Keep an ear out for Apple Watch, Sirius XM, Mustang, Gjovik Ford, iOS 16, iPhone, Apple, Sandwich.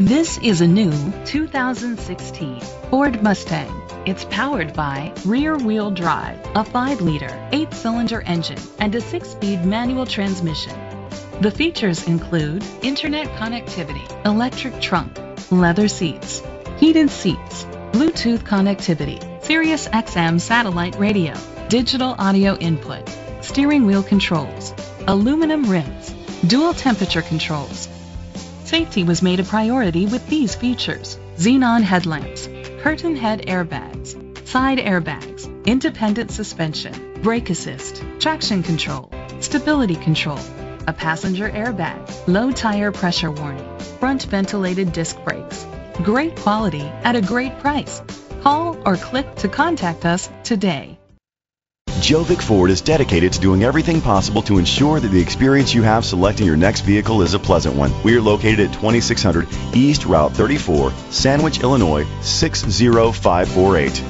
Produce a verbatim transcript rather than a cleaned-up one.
This is a new two thousand sixteen Ford Mustang. It's powered by rear-wheel drive, a five liter, eight cylinder engine, and a six speed manual transmission. The features include internet connectivity, electric trunk, leather seats, heated seats, Bluetooth connectivity, Sirius X M satellite radio, digital audio input, steering wheel controls, aluminum rims, dual temperature controls. Safety was made a priority with these features: xenon headlamps, curtain head airbags, side airbags, independent suspension, brake assist, traction control, stability control, a passenger airbag, low tire pressure warning, front ventilated disc brakes. Great quality at a great price. Call or click to contact us today. Gjovik Ford is dedicated to doing everything possible to ensure that the experience you have selecting your next vehicle is a pleasant one. We are located at twenty-six hundred East Route thirty-four, Sandwich, Illinois six zero five four eight.